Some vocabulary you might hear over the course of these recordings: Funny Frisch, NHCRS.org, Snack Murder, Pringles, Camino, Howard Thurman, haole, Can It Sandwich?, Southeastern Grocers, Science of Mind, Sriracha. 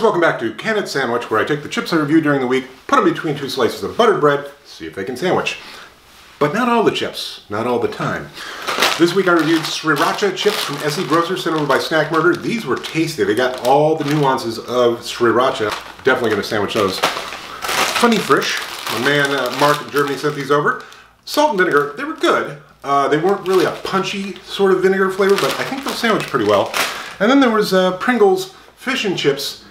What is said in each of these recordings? guys, welcome back to Can It Sandwich, where I take the chips I reviewed during the week, put them between two slices of buttered bread, see if they can sandwich. But not all the chips, not all the time. This week I reviewed Sriracha chips from SE Grocers sent over by Snack Murder. These were tasty. They got all the nuances of Sriracha. Definitely going to sandwich those. Funny Frisch, my man Mark in Germany sent these over. Salt and vinegar, they were good. They weren't really a punchy sort of vinegar flavor, but I think they'll sandwich pretty well. And then there was Pringles fish and chips.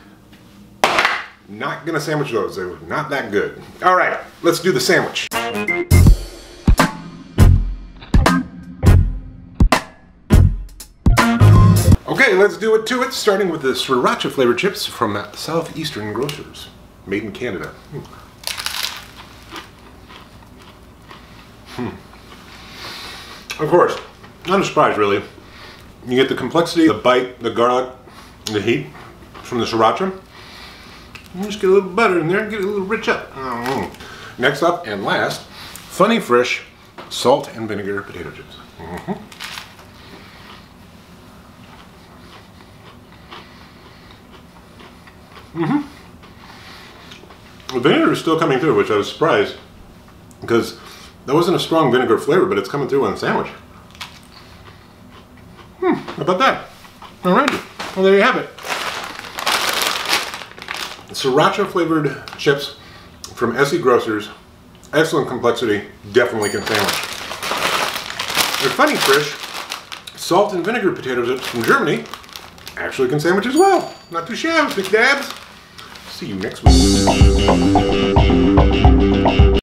Not gonna sandwich those, they were not that good. All right, let's do the sandwich. Okay, let's do it to it, starting with the Sriracha flavored chips from Southeastern Grocers, made in Canada. Of course, not a surprise really. You get the complexity, the bite, the garlic, the heat from the Sriracha. You just get a little butter in there and get it a little rich up. Mm. Next up and last, Funny Frisch salt and vinegar potato chips. The vinegar is still coming through, which I was surprised because that wasn't a strong vinegar flavor, but it's coming through on the sandwich. How about that? All right. Well, there you have it. Sriracha flavored chips from SE Grocers. Excellent complexity. Definitely can sandwich. The Funny Frisch salt and vinegar potato chips from Germany actually can sandwich as well. Not too shabby, big dabs. See you next week.